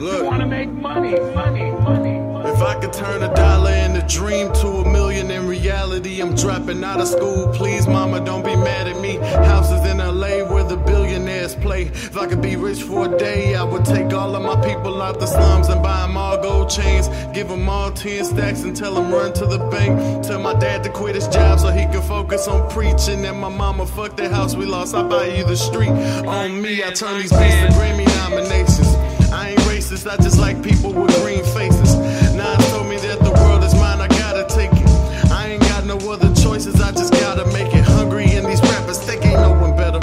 Look, you wanna make money. If I could turn a dollar in a dream to a million in reality, I'm dropping out of school. Please, mama, don't be mad at me. Houses in LA where the billionaires play. If I could be rich for a day, I would take all of my people out the slums and buy them all gold chains. Give them all 10 stacks and tell them run to the bank. Tell my dad to quit his job so he can focus on preaching. And my mama, fuck the house we lost, I buy you the street. On me, I turn these beats to Grammy nominations. I ain't racist, I just like people with green faces. Nas told me that the world is mine, I gotta take it. I ain't got no other choices, I just gotta make it. Hungry in these rappers, they ain't no one better.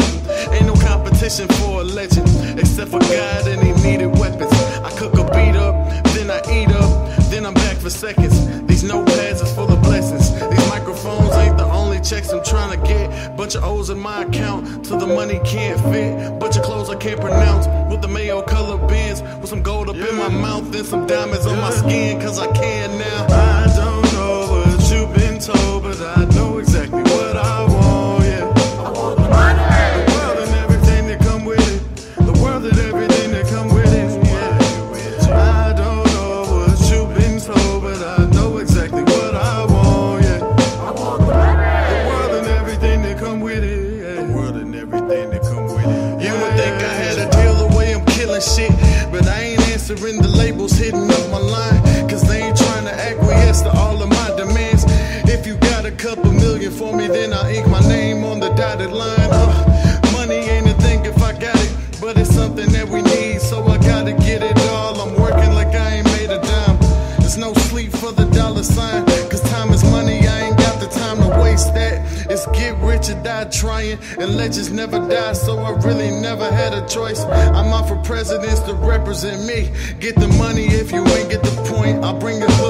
Ain't no competition for a legend, except for God and he needed weapons. I cook a beat up, then I eat up, then I'm back for seconds. These notepads is full of blessings. These microphones ain't the only checks I'm trying to get. Bunch of O's in my account, till the money can't fit. Bunch of clothes I can't pronounce, with the mayo color bins, with some gold up in my mouth and some diamonds on my skin, cause I can now. I don't know what you've been told, but I know exactly what I want, yeah. I want the money. The world and everything that come with it. The world and everything that come with it, yeah. I don't know what you've been told, but I know exactly what I want, yeah. I want the money. The world and everything that come with it, yeah. The world and everything that come with it, yeah. You would think I had a deal the way I'm killing shit, but I ain't answering the labels hitting up my line, cause they ain't trying to acquiesce to all of my demands. If you got a couple million for me, then I'll ink my name on the dotted line. Money ain't a thing if I got it, but it's something that we need, so I gotta get it all. I'm working like I ain't made a dime. There's no sleep for the dollar sign, cause time is money, I ain't got the time to waste that. It's get rich or die trying, and legends never die, so I really never had a choice. I'm out for presidents to represent me. Get the money if you ain't get the point, I'll bring it up.